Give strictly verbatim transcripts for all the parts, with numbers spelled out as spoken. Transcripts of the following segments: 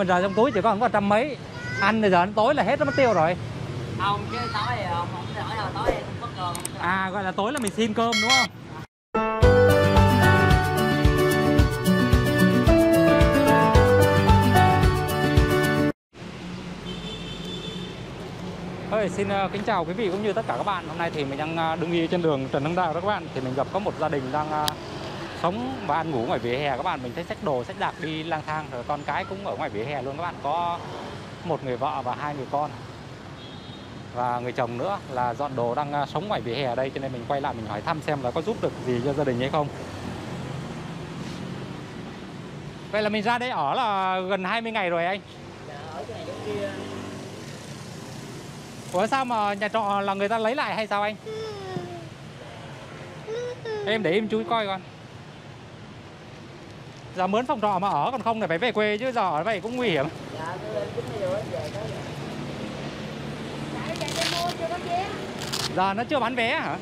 mà giờ trong túi chỉ còn có trăm mấy, ăn thì giờ ăn tối là hết nó mất tiêu rồi. Không chứ tối thì không, không giỏi đâu, tối thì không có cơm. À gọi là tối là mình xin cơm đúng không? Ê, xin uh, kính chào quý vị cũng như tất cả các bạn. Hôm nay thì mình đang uh, đứng đi trên đường Trần Hưng Đạo đó các bạn. Thì mình gặp có một gia đình đang uh, sống và ăn ngủ ngoài vỉa hè các bạn. Mình thấy xách đồ, xách đạc đi lang thang, rồi con cái cũng ở ngoài vỉa hè luôn các bạn. Có một người vợ và hai người con và người chồng nữa là dọn đồ đang uh, sống ngoài vỉa hè ở đây. Cho nên mình quay lại mình hỏi thăm xem là có giúp được gì cho gia đình hay không. Vậy là mình ra đây ở là gần hai mươi ngày rồi anh. Dạ, ở cái này giống kia. Ủa sao mà nhà trọ là người ta lấy lại hay sao anh? Em để em chú coi con. Giờ mướn phòng trọ mà ở, còn không là phải về quê chứ giờ ở vậy cũng nguy hiểm. Dạ, tôi lên chín giờ về tới. Dạ, giờ mua chưa có vé. Giờ nó chưa bán vé hả?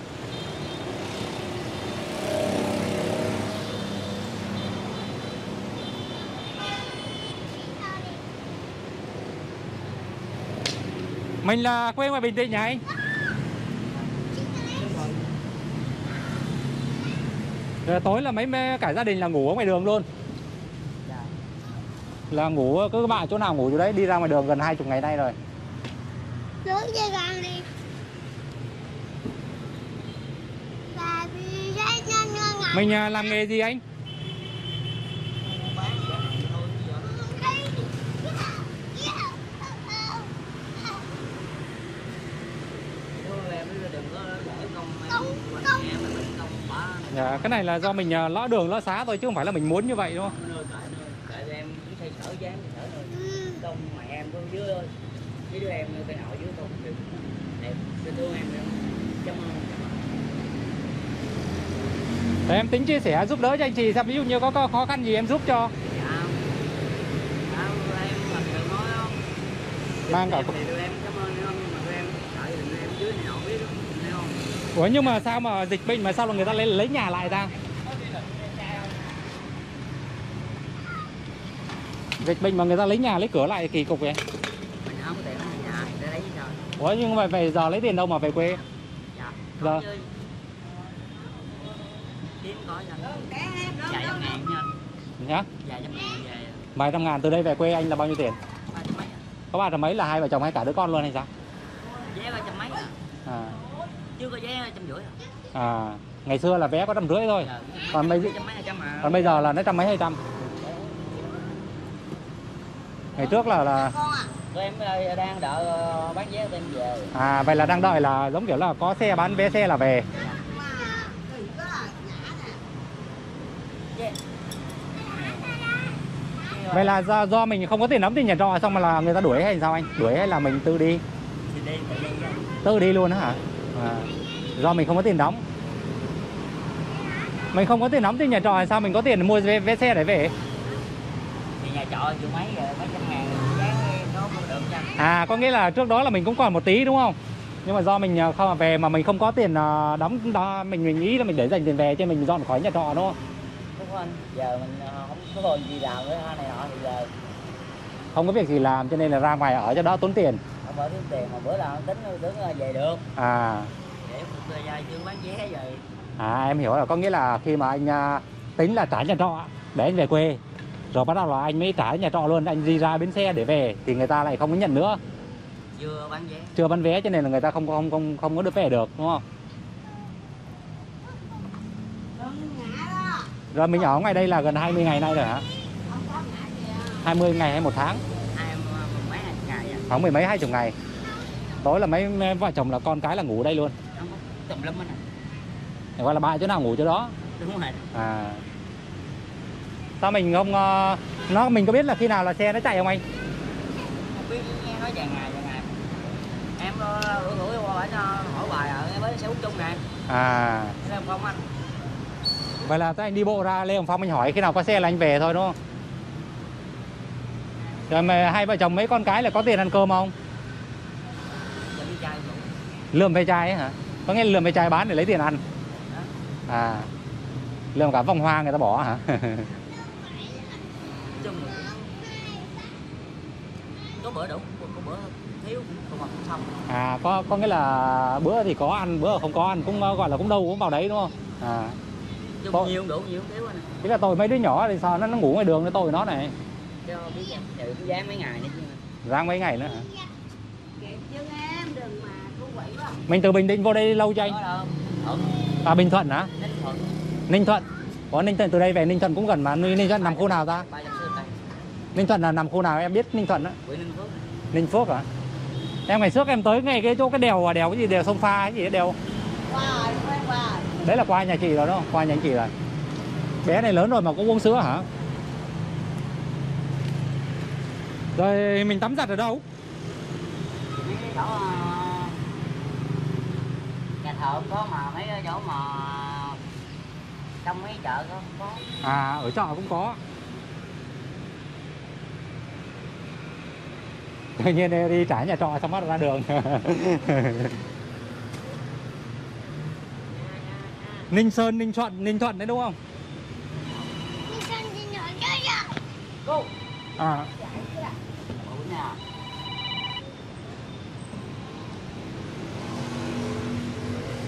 Mình là quê ngoài Bình Định nhỉ anh? Rồi tối là mấy mê, cả gia đình là ngủ ở ngoài đường luôn. Là ngủ, cứ các bạn chỗ nào ngủ chỗ đấy, đi ra ngoài đường gần hai mươi ngày nay rồi. Mình làm nghề gì anh? Dạ, cái này là do mình lõ đường lõ xá thôi chứ không phải là mình muốn như vậy đúng không? Tại em cũng xây sở dán sở thôi. Đông mà em con dưới thôi. Cái đứa em cái nội dưới thôi. Đẹp, cái thương em em. Cảm ơn. Em tính chia sẻ giúp đỡ cho anh chị sao, ví dụ như có khó khăn gì em giúp cho. Dạ. Không, em mình đừng nói không. Mang cả thì tụi em cảm ơn không, mà tụi em tại vì em dưới này họ biết không. Ủa nhưng mà sao mà dịch bệnh mà sao là người ta lấy lấy nhà lại ra? Dịch bệnh mà người ta lấy nhà lấy cửa lại kỳ cục vậy. Mình không có tiền mua nhà, người ta lấy rồi. Ủa nhưng mà về giờ lấy tiền đâu mà về quê? Dạ. Giờ. Kiếm có dành. Vài trăm ngàn nha. Nhá. Vài trăm ngàn về. Vài trăm ngàn từ đây về quê anh là bao nhiêu tiền? Ba trăm mấy. Có ba trăm mấy là hai vợ chồng hay cả đứa con luôn hay sao? Vé ba trăm mấy. À. Chưa có vé trăm rưỡi. À, ngày xưa là vé có trăm rưỡi thôi. Dạ, còn bây còn bây giờ là nó trăm mấy hai trăm. Ngày trước là là tụi em đang đợi bán vé tụi em về. À vậy là đang đợi là giống kiểu là có xe bán vé xe là về. Vậy là do, do mình không có tiền lắm thì nhà trọ xong mà là người ta đuổi hay sao anh? Đuổi hay là mình tự đi? Tự đi luôn hả? À, do mình không có tiền đóng. Mình không có tiền đóng thì nhà trọ sao mình có tiền để mua vé, vé xe để về? Thì nhà trọ chịu mấy rồi, mấy trăm ngàn giá nó không được chăng? À có nghĩa là trước đó là mình cũng còn một tí đúng không? Nhưng mà do mình không mà về mà mình không có tiền đóng đó, mình mình nghĩ là mình để dành tiền về cho mình dọn khỏi nhà trọ đúng không? Đúng anh, giờ mình không có gì làm với hai này nọ thì giờ không có việc gì làm cho nên là ra ngoài ở cho đó tốn tiền. Bữa tính tiền mà bữa nào tính tưởng về được. À. Để về nhà chưa bán vé vậy. À em hiểu rồi, có nghĩa là khi mà anh tính là trả nhà trọ để anh về quê, rồi bắt đầu là anh mới trả nhà trọ luôn, anh đi ra bến xe để về thì người ta lại không có nhận nữa. Chưa bán vé. Chưa bán vé cho nên là người ta không không không không có được về được đúng không? Rồi mình ở ngoài đây là gần hai mươi ngày nay rồi hả? hai mươi ngày hay một tháng? Khoảng mười mấy hai chục ngày. Tối là mấy, mấy vợ chồng là con cái là ngủ ở đây luôn. Tầm lắm anh. Thì gọi là ba chỗ nào ngủ chỗ đó. Đúng rồi. À. Sao mình không nó mình có biết là khi nào là xe nó chạy không anh? Không biết, nghe nói vài ngày vài ngày. Em gửi qua hỏi hỏi bài ở với xe Úc Chung nè. À. Xe Hồng Phong anh. Vậy là tới anh đi bộ ra Lê Hồng Phong anh hỏi khi nào có xe là anh về thôi đúng không? Rồi mà hai vợ chồng mấy con cái là có tiền ăn cơm không? Lượm ve chai hả? Có nghe lượm ve chai bán để lấy tiền ăn. À. Lượm cả vòng hoa người ta bỏ hả? có bữa đủ, có bữa thiếu cũng không xong. À, có có nghĩa là bữa thì có ăn, bữa không có ăn, cũng gọi là cũng đâu cũng vào đấy đúng không? À. Có... nhiều đủ, nhiều thiếu anh. Thế là tôi mấy đứa nhỏ thì sao nó, nó ngủ ngoài đường với tôi nó này. Cho biết nha, tự dán mấy ngày nữa. Dán mấy ngày nữa hả? Mình từ Bình Định vô đây lâu chưa anh? À, Bình Thuận hả? Ninh Thuận. Ninh Thuận. Có Ninh Thuận từ đây về Ninh Thuận cũng gần mà. Ninh Thuận nằm khu nào ta? Ninh Thuận là nằm khu nào em biết Ninh Thuận á? Ninh Phước hả? Em ngày trước em tới ngay cái chỗ cái đèo đèo cái gì đèo sông pha cái gì đèo. Đấy là qua nhà chị rồi đúng không? Qua nhà anh chị rồi. Bé này lớn rồi mà cũng uống sữa hả? Rồi mình tắm giặt ở đâu? Thợ có mà mấy chỗ mà trong mấy chợ không có. À, ở chợ cũng có. Tự nhiên đi trả nhà trọ xong bắt ra đường. Ninh Sơn, Ninh Thuận, Ninh Thuận đấy đúng không? Ninh Sơn, Ninh Thuận đấy à? Cô. À.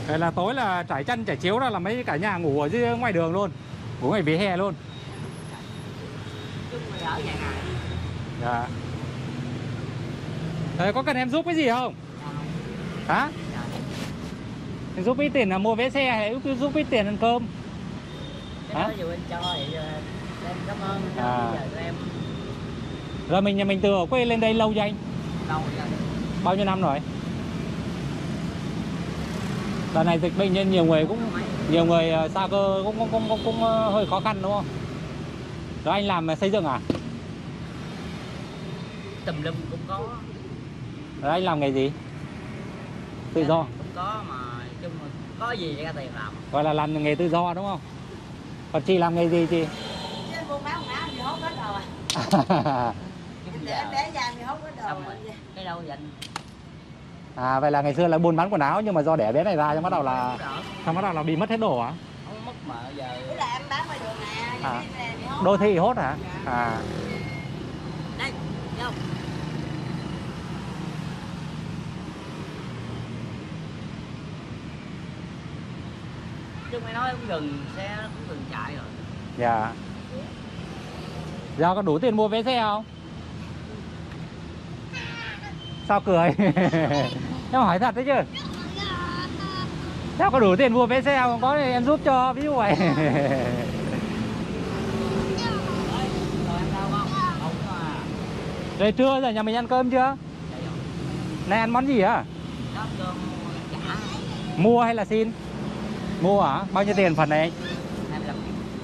Đấy là tối là trải chăn trải chiếu ra là mấy cả nhà ngủ ở dưới ngoài đường luôn, ngủ ngoài vỉa hè luôn. Dạ. Đấy, có cần em giúp cái gì không? Hả? Em giúp ít tiền là mua vé xe hay giúp ít tiền ăn cơm? Hả? Em cảm ơn em. Rồi mình nhà mình từ ở quê lên đây lâu chưa anh? Lâu rồi. Bao nhiêu năm rồi? Lần này dịch bệnh nên nhiều người cũng nhiều người xa cơ cũng cũng cũng cũng, cũng hơi khó khăn đúng không? Đó anh làm xây dựng à? Tùm lum cũng có. Đó anh làm nghề gì? Tự do. Cũng có mà chung là có gì ra tiền làm. Gọi là làm nghề tự do đúng không? Còn chị làm nghề gì chị? Chứ buôn bán quần áo thì hốt hết rồi. Để để vàng thì hốt hết rồi. Cái đâu vậy? À, vậy là ngày xưa là buôn bán quần áo nhưng mà do đẻ bé này ra cho bắt đầu là xong bắt đầu là bị mất hết đồ hả? Không mất mà giờ. Tức là em bán ngoài đường nè, đô thị hốt hả? À. Đây, không. Chứ mày nói cũng gần xe cũng gần chạy rồi. Dạ. Giờ có đủ tiền mua vé xe không? Sao cười? Em hỏi thật đấy chứ. Sao có đủ tiền mua vé xe không? Có thì em giúp cho, ví dụ vậy. Rồi trưa rồi nhà mình ăn cơm chưa? Nay ăn món gì hả? Mua hay là xin? Mua hả? Bao nhiêu tiền phần này?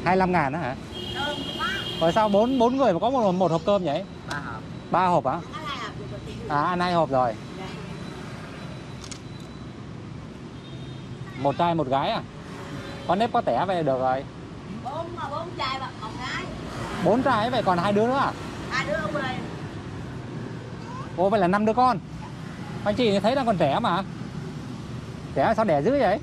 hai mươi lăm ngàn đó hả? Rồi sao bốn bốn người mà có một một hộp cơm nhỉ? Ba hộp. Ba hộp hả? À, ăn hai hộp rồi. Một trai một gái à? Có nếp có tẻ vậy được rồi. Bốn, bốn trai và một gái. Bốn trai vậy còn hai đứa nữa à? Hai đứa ở quê. Ô, vậy là năm đứa con. Anh chị thấy đang còn trẻ mà. Trẻ sao đẻ dữ vậy?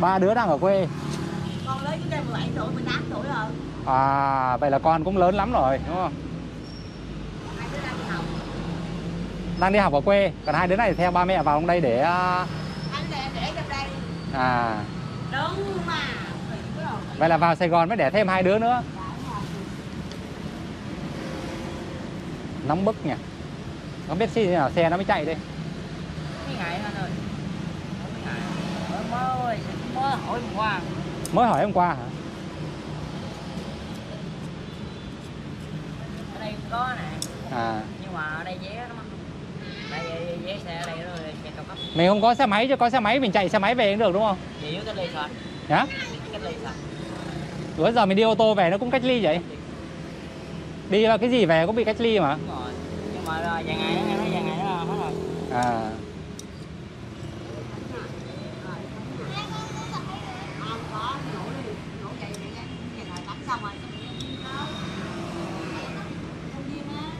Ba đứa đang ở quê. Con lớn chúng ta mười bảy tuổi, mười tám tuổi rồi. À, vậy là con cũng lớn lắm rồi đúng không? Đang đi học ở quê, còn hai đứa này theo ba mẹ vào trong đây để anh để để trong đây. À. Đúng mà. Vậy là vào Sài Gòn mới đẻ thêm hai đứa nữa. Nóng bức nhỉ. Không biết gì nào xe nó mới chạy đi. Mấy ngày anh ơi. Mấy ngày. Mới mới hỏi hôm qua. Mới hỏi hôm qua hả? Ở đây cũng có nè. À. Nhưng mà ở đây vé nó mắc. Mình không có xe máy chứ, có xe máy mình chạy xe máy về cũng được đúng không? Chỉ cách ly thôi. Hả? Cách ly thôi. Bữa giờ mình đi ô tô về nó cũng cách ly vậy. Đi là cái gì về cũng bị cách ly mà. Đúng rồi. Nhưng mà vài ngày nó vài ngày nó hết rồi. À.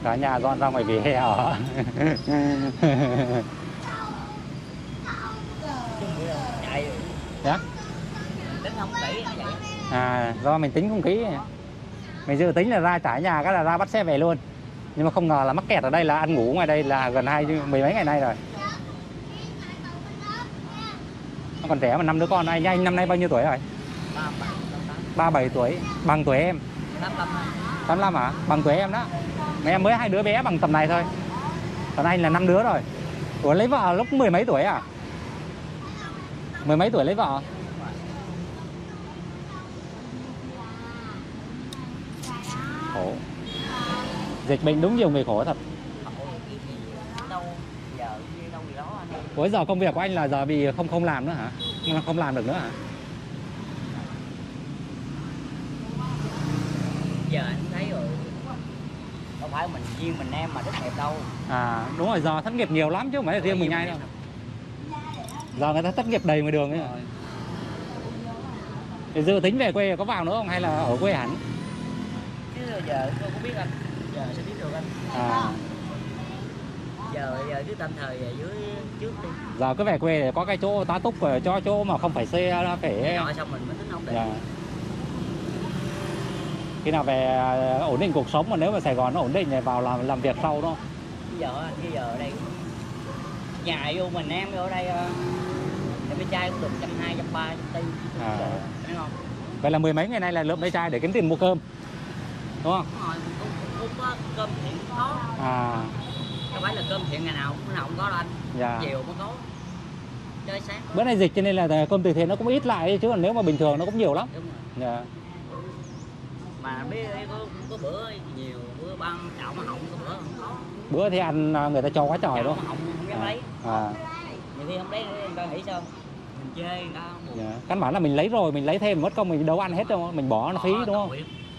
Cả nhà dọn ra ngoài vỉa hè ở. Dạ. Tính không kỹ vậy. À, do mình tính không kỹ. Mình dự tính là ra trả nhà cái là ra bắt xe về luôn. Nhưng mà không ngờ là mắc kẹt ở đây, là ăn ngủ ngoài đây là gần hai mười mấy ngày nay rồi. Nó còn trẻ mà, năm đứa con. Anh, anh năm nay bao nhiêu tuổi rồi? ba mươi bảy tuổi, bằng tuổi em. tám mươi lăm hả? Bằng tuổi em đó. Mà em mới hai đứa bé bằng tầm này thôi. Còn anh là năm đứa rồi. Ủa lấy vợ lúc mười mấy tuổi à? Mười mấy tuổi lấy vợ? Khổ. Dịch bệnh đúng nhiều người khổ thật. Ủa giờ công việc của anh là giờ bị không không làm nữa hả? Không làm được nữa hả? Giờ anh thấy rồi, đâu phải mình riêng mình em mà thất nghiệp đâu. À đúng rồi, giờ thất nghiệp nhiều lắm chứ không phải là riêng mình ai đâu. Giờ người ta thất nghiệp đầy ngoài đường ấy. Thì dự tính về quê có vào nữa không hay là ở quê hẳn? Chứ giờ tôi cũng biết anh, giờ sẽ biết được anh. À. Giờ giờ cứ tạm thời về dưới trước đi. Giờ cứ về quê để có cái chỗ tá túc rồi, cho chỗ mà không phải xe nó phải. Rồi xong mình mới tính không được. Dạ. Khi nào về ổn định cuộc sống, mà nếu mà Sài Gòn nó ổn định thì vào làm làm việc sau đó. Bây giờ bây giờ ở đây nhà yêu mình em ở đây em bé trai cũng được trăm hai trăm ba trăm tư. Thấy không? Vậy là mười mấy ngày nay là lượm bé trai để kiếm tiền mua cơm, đúng không? Đúng rồi, cơm thiện khó. À. Không phải là cơm thiện ngày nào cũng nào cũng có đâu anh. Dạ. Chiều mới có. Chơi sáng. Có. Bữa nay dịch cho nên là cơm từ thiện nó cũng ít lại, chứ còn nếu mà bình thường nó cũng nhiều lắm. Đúng rồi. Dạ. Mà biết có, có bữa nhiều, bữa ban chảo mà hỏng, có bữa không có. Bữa thì ăn người ta cho quá trời chảo đúng không? Hỏng không dám à. Lấy. À. Nhiều khi không lấy người ta nghĩ sao? Mình chê người ta không. Dạ. Căn bản là mình lấy rồi, mình lấy thêm mất công mình đâu ăn hết đâu, mình bỏ nó phí đúng không?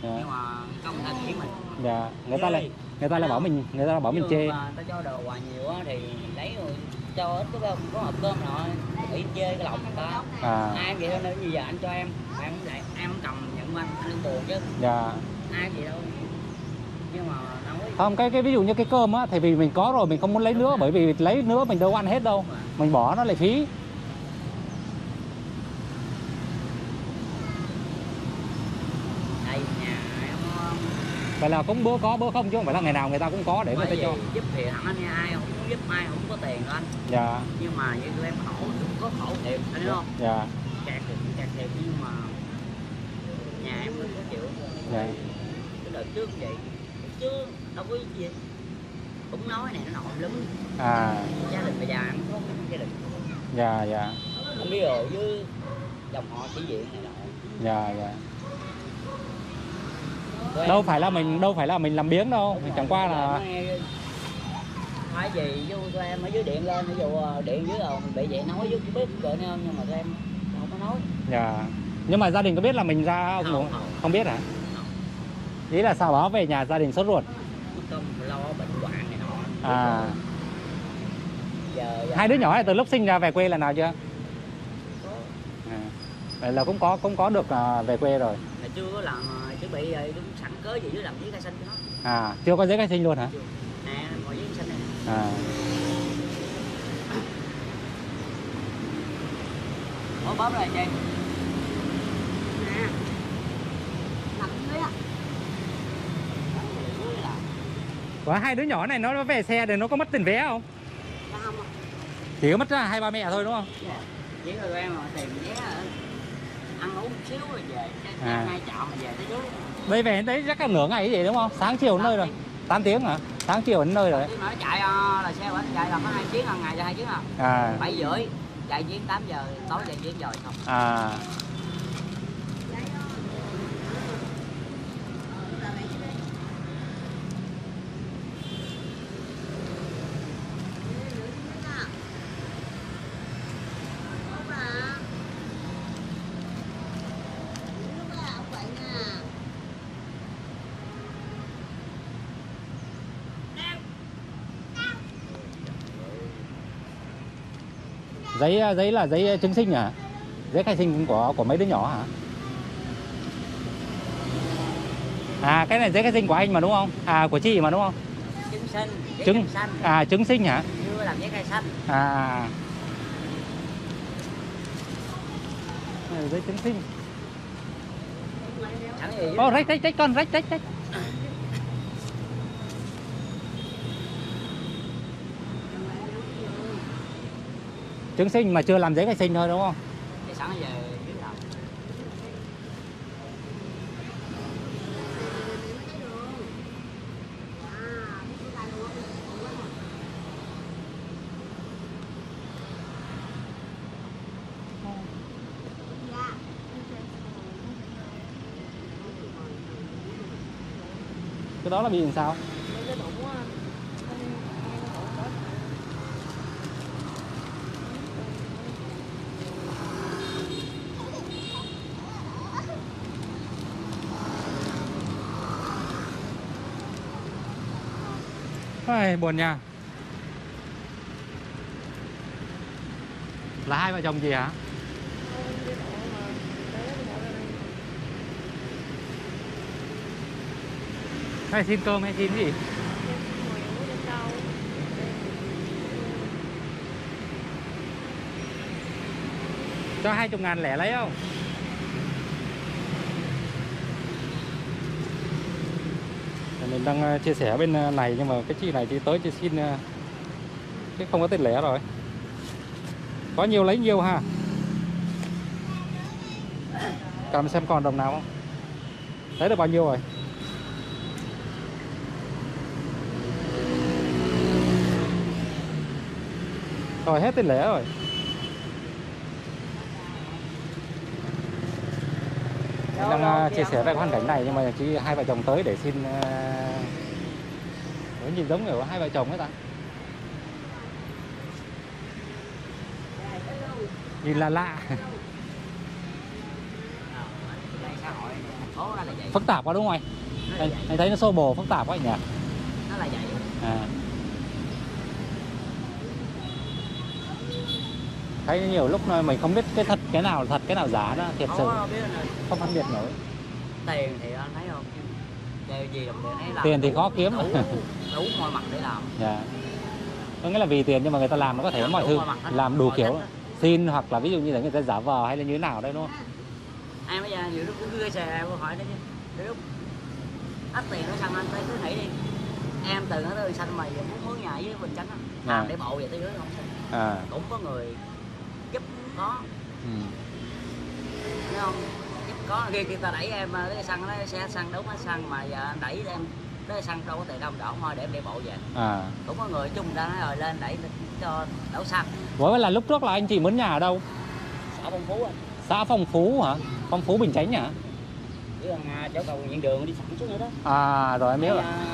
Dạ. Nhưng mà công người ta nghĩ mình. Dạ, người ta lại người ta lại bảo mình, người ta bảo mình chê. Mà người ta cho đồ quà nhiều á thì mình lấy rồi cho ít có không có hộp cơm rồi, bị chê cái lòng người ta. À. Ai vậy thôi nếu như giờ anh cho em, em cũng lại em không cầm nhận anh, anh buồn chứ. Dạ. Ai vậy đâu. Nhưng mà nói không, cái cái ví dụ như cái cơm á thì vì mình có rồi mình không muốn lấy nữa, bởi vì lấy nữa mình đâu ăn hết đâu. Mình bỏ nó lại phí. Vậy là cũng bữa có bữa không chứ không phải là ngày nào người ta cũng có để người ta cho. Giúp thì hẳn anh nha, ai không muốn giúp ai không có tiền anh. Dạ. Nhưng mà như tụi em khổ cũng có khổ thiệt, anh hiểu không? Dạ. Kẹt thì cũng kẹt thiệt nhưng mà nhà em cũng có chịu. Dạ. Cái đợt trước vậy, chứ đâu có gì cũng nói này nó nọ lắm. À. Gia đình bà già em có gia đình. Dạ dạ. Không biết rồi chứ dòng họ sĩ diện này nọ. Dạ dạ. Đâu phải là mình đâu phải là mình làm biếng đâu, mình chẳng qua là phải gì chứ tụi em ở dưới điện lên, ví dụ điện dưới rồi bị vậy nói chứ biết rồi nên, nhưng mà tụi em không có nói. Dạ. Nhưng mà gia đình có biết là mình ra không? Không, không. Không biết hả? Không. Ý là sao báo về nhà gia đình sốt ruột. Không, lo bệnh hoạn này nọ. À. Giờ, giờ hai đứa nhỏ này từ lúc sinh ra về quê lần nào chưa? Có. À. Vậy là cũng có cũng có được về quê rồi. Là chưa có làm chứ bị đúng sẵn cớ gì chứ làm giấy khai sinh đó. À, chưa có giấy khai sinh luôn hả? Chưa. À, mọi giấy khai sinh này. À. Ủa bóp rồi chị. À. Nằm dưới ạ. Ủa hai đứa nhỏ này nó về xe rồi nó có mất tiền vé không? Không ạ. Chỉ có mất hai ba mẹ thôi đúng không? Dạ. Chỉ thôi em mà tìm vé ăn uống xíu rồi về, à. Ngay chợ mà về tới dưới. Đây về đến đấy chắc là nửa ngày vậy đúng không? Sáng chiều đến nơi rồi. tám tiếng hả? Sáng chiều đến nơi rồi. Nó chạy là xe bánh chạy là có hai chuyến hàng ngày là hai chuyến à. À. bảy rưỡi chạy chuyến tám giờ, tối chạy chuyến rồi không. À. Giấy giấy là giấy chứng sinh à? Giấy khai sinh của của mấy đứa nhỏ hả? À cái này giấy khai sinh của anh mà đúng không? À của chị mà đúng không? Chứng sinh, giấy chứng sinh. À chứng sinh hả? Chưa làm giấy khai sinh. À. Giấy chứng sinh. Ô, rách rách rách con rách rách rách. Trứng sinh mà chưa làm giấy vệ sinh thôi đúng không? Sáng giờ cái đó là bị làm sao? Ôi, buồn nha. Là hai vợ chồng gì hả? Hay xin cơm hay xin gì? Cho hai chục ngàn lẻ lấy không? Mình đang chia sẻ bên này nhưng mà cái chị này thì tới chị xin chứ không có tiền lẻ rồi. Có nhiều lấy nhiều ha. Cầm xem còn đồng nào không? Lấy được bao nhiêu rồi? Rồi hết tiền lẻ rồi. Mình đang chia sẻ về hoàn cảnh này nhưng mà chỉ hai vợ chồng tới để xin nó nhìn giống kiểu hai vợ chồng ấy ta. Nhìn là lạ. Phức tạp quá đúng không anh? Anh, anh thấy nó xô bồ phức tạp quá nhỉ? Nó là vậy. À. Thấy nhiều lúc mình không biết cái thật cái nào là thật cái nào giả đó, thiệt sự không phân biệt nổi. Tiền thì anh thấy không, điều gì đồng tiền thấy làm tiền thì khó kiếm, đủ, đủ mọi mặt để làm. Yeah. Có nghĩa là vì tiền nhưng mà người ta làm nó có thể làm mọi thứ, mọi làm đủ mọi kiểu, xin hoặc là ví dụ như là người ta giả vờ hay là như thế nào đấy đúng không? Em bây giờ nhiều lúc cũng cứ xe em hỏi đấy chứ, lúc ắt tiền nó sang anh tới cứ thấy đi, em từ nó tới xanh mày muốn muốn nhà với Bình Chánh làm à. Để bộ vậy tới đứa không xin, à. Cũng có người giúp có, ừ. Thấy không? Giúp có kia kia ta đẩy em tới xăng đấy, xe xăng đúng á xăng mà giờ anh đẩy em tới xăng đâu có tiền đâu đổ thôi để em đi bộ về. À. Cũng có người chung ra nói rồi lên đẩy cho đổ xăng. Với là lúc trước là anh chị mướn nhà ở đâu? Xã Phong Phú. Anh. Xã Phong Phú hả? Phong Phú Bình Chánh hả? Chứ là chỗ cầu Nhị Đường đi sẵn xuống nữa đó. À rồi em biết rồi. À...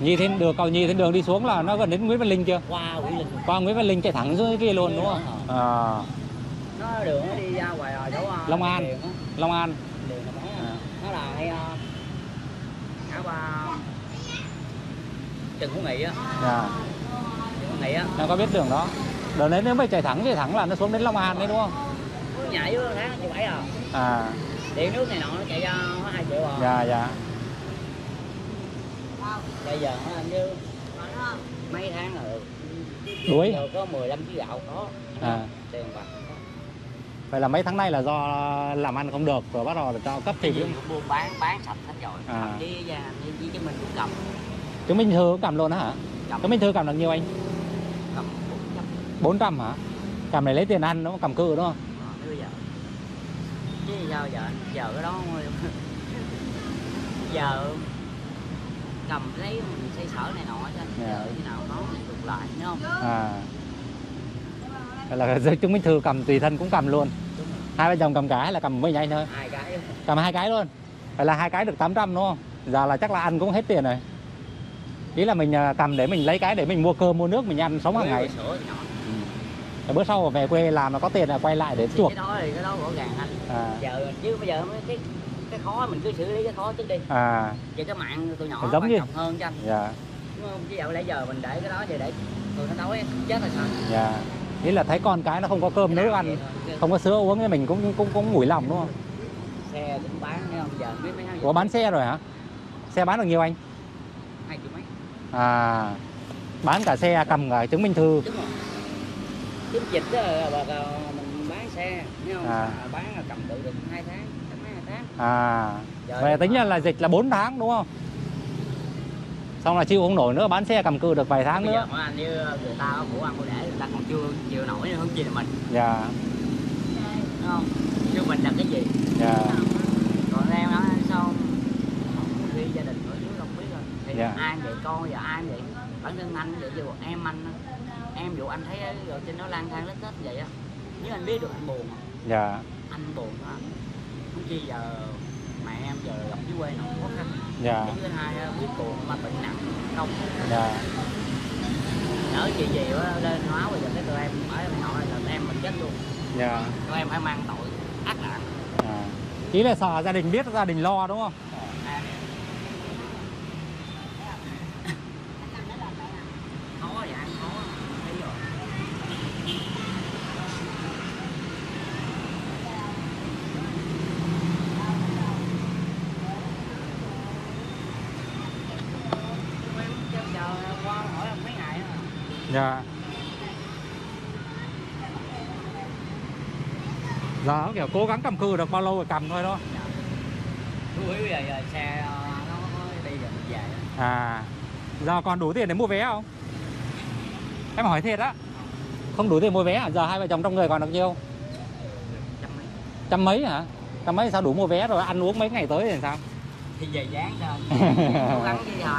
Nhi Thiên Đường, cầu Nhi Thiên Đường đi xuống là nó gần đến Nguyễn Văn Linh chưa? Qua Nguyễn Linh. Qua Nguyễn Văn Linh chạy thẳng dưới kia luôn đúng không? À. Nó đường nó đi ra ngoài chỗ Long An. Long An. Đường nó nó là hay cả ba Trần Hữu Nghị á. Dạ. Nghị á. Nó có biết đường đó. Đường đấy nếu mà chạy thẳng chạy thẳng là nó xuống đến Long An đấy đúng không? Nó nhảy vô tháng chị bảy à. À. Điện nước này nọ nó chạy ra có hai triệu à. Dạ dạ. Bây giờ anh như mấy tháng rồi đuối có mười lăm ký gạo có à. Tiền bạc vậy là mấy tháng nay là do làm ăn không được rồi bắt đầu cho cấp thì cũng buôn bán bán sạch hết rồi à. Thậm chí với chứng minh cũng cầm chứng minh thư cũng cầm luôn đó hả? Cầm. Chứng minh thư cầm được nhiêu anh? Cầm bốn trăm hả? Cầm này lấy tiền ăn nó cầm cự đúng không? À, bây giờ. Chứ sao giờ giờ cái đó giờ cầm lấy xây sở này nọ cho yeah. Như nào nó đục lại đúng không? À. Là giấy chứng minh thư cầm tùy thân cũng cầm luôn. Hai vợ chồng cầm cái là cầm với nhau thôi. Hai cái. Cầm hai cái luôn. Vậy là hai cái được tám trăm đúng không? Giờ là chắc là ăn cũng hết tiền rồi. Ý là mình cầm để mình lấy cái để mình mua cơm mua nước mình ăn sống hàng ngày. Ừ. Bữa sau về quê làm là có tiền là quay lại để chuộc. Cái đó thì cái đó rõ ràng anh. À. Giờ chứ bây giờ mới cái cái khó mình cứ xử lý cái khó trước đi. À. Vậy cái mạng tụi nhỏ giống như hơn cho anh. Dạ. Đúng không? Chứ dạo nãy giờ mình để cái đó vậy để tụi nó đói chết rồi sao? Dạ. Nghĩa là thấy con cái nó không có cơm nước ăn, không có sữa uống thì mình cũng cũng cũng nguội lòng đúng không? Xe cũng bán không? Giờ mấy mấy tháng. Ủa bán xe rồi hả? Xe bán được nhiều anh? Hai triệu mấy. À. Bán cả xe cầm cả chứng minh thư. Đúng rồi. Kiếm dịch đó là mình bán xe, không? À. Bán là cầm tự được hai tháng, mấy hai tháng. À, về tính là, là dịch là bốn tháng đúng không? Xong là chịu không nổi nữa, bán xe cầm cự được vài tháng bây nữa. Bây giờ anh như người ta có của ăn của để, người ta còn chưa chịu nổi hơn gì là mình. Dạ. Yeah. Đúng không? Chứ mình là cái gì? Dạ. Yeah. Còn em nói sao đi gia đình nữa chứ không biết rồi. Thì yeah. ai vậy con, giờ ai vậy? Bản thân anh vậy, giờ em anh em dụ anh thấy rồi trên nó lang thang lết hết vậy á. Nếu anh biết được anh buồn. Dạ. Yeah. Anh buồn đó. Không chi giờ mẹ em giờ gặp dưới quê nó khó khăn. Dạ. Thứ hai biết buồn mà bệnh nặng không. Dạ. Nói chị gì đó, lên hóa bây giờ cái tụi em ở nội là em mình chết luôn. Dạ. Tụi em phải mang tội ác nạn. À. Ý là sợ gia đình biết gia đình lo đúng không? À. Dạ. Dạ, kiểu cố gắng cầm cự được bao lâu rồi cầm thôi đó. Dạ. Bây giờ xe nó đi rồi về. À, giờ còn đủ tiền để mua vé không? Em hỏi thiệt á. Không đủ tiền mua vé à? Giờ hai vợ chồng trong người còn được nhiêu? Trăm mấy. Trăm mấy hả? Trăm mấy sao đủ mua vé rồi, ăn uống mấy ngày tới thì sao? Thì về dán sao? Cố gắng đi thôi.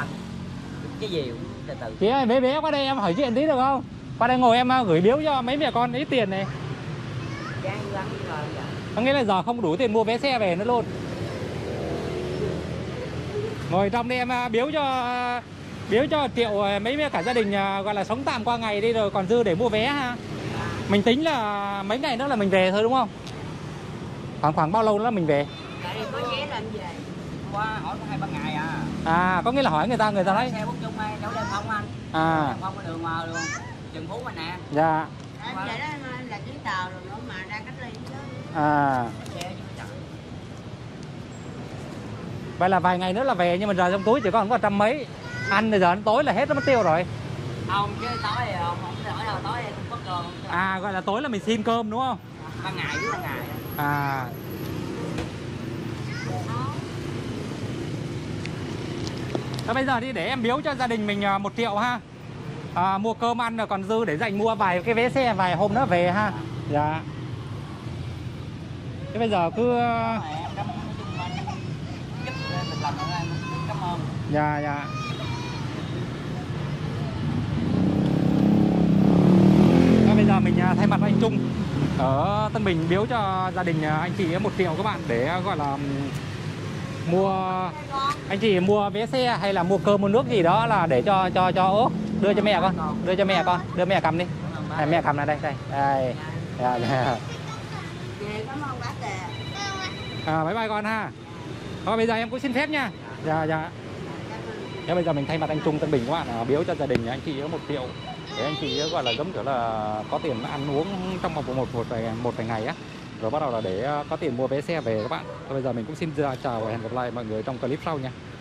Cái gì cũng từ từ. Chị ơi, bé bé qua đây em hỏi chuyện tí được không? Qua đây ngồi em gửi biếu cho mấy mẹ con ít tiền này. Chán lắm rồi. Có nghĩa là giờ không đủ tiền mua vé xe về nữa luôn. Ngồi trong đây em biếu cho biếu cho Triệu mấy mẹ cả gia đình gọi là sống tạm qua ngày đi rồi còn dư để mua vé ha. Mình tính là mấy ngày nữa là mình về thôi đúng không? Khoảng khoảng bao lâu nữa là mình về? Đấy, có vé là anh về. Qua hỏi có hai ba ngày à. À, có nghĩa là hỏi người ta người ta thấy. Xe bút chung ai chỗ đêm không anh? À. Không có đường mờ luôn. Trường Phú anh nè. Dạ. Em vậy đó là chuyến tàu rồi nữa mà ra cách ly chứ. À. Vậy là vài ngày nữa là về nhưng mà giờ trong túi chỉ còn có trăm mấy. Ăn thì giờ đến tối là hết nó mất tiêu rồi. Không chứ tối thì không, không có đâu, tối thì không có cơm. À, gọi là tối là mình xin cơm đúng không? Ban ngày với ban ngày. À. Đó, bây giờ đi để em biếu cho gia đình mình một triệu ha, à, mua cơm ăn rồi còn dư để dành mua vài cái vé xe vài hôm nữa về ha. Dạ. Thế bây giờ cứ. Dạ dạ. Đó, bây giờ mình thay mặt anh Trung ở Tân Bình biếu cho gia đình anh chị một triệu các bạn để gọi là mua anh chị mua vé xe hay là mua cơm mua nước gì đó là để cho cho cho ố đưa cho mẹ con đưa cho mẹ con đưa mẹ cầm đi này, mẹ cầm này đây đây đây yeah. À, bye bye con ha. Thôi bây giờ em cũng xin phép nha. Dạ dạ. Thế bây giờ mình thay mặt anh Trung Tân Bình các bạn à, biếu cho gia đình anh chị một triệu để anh chị gọi là giống kiểu là có tiền ăn uống trong một một một vài một vài ngày á, rồi bắt đầu là để có tiền mua vé xe về các bạn. Thôi bây giờ mình cũng xin chào và hẹn gặp lại mọi người trong clip sau nha.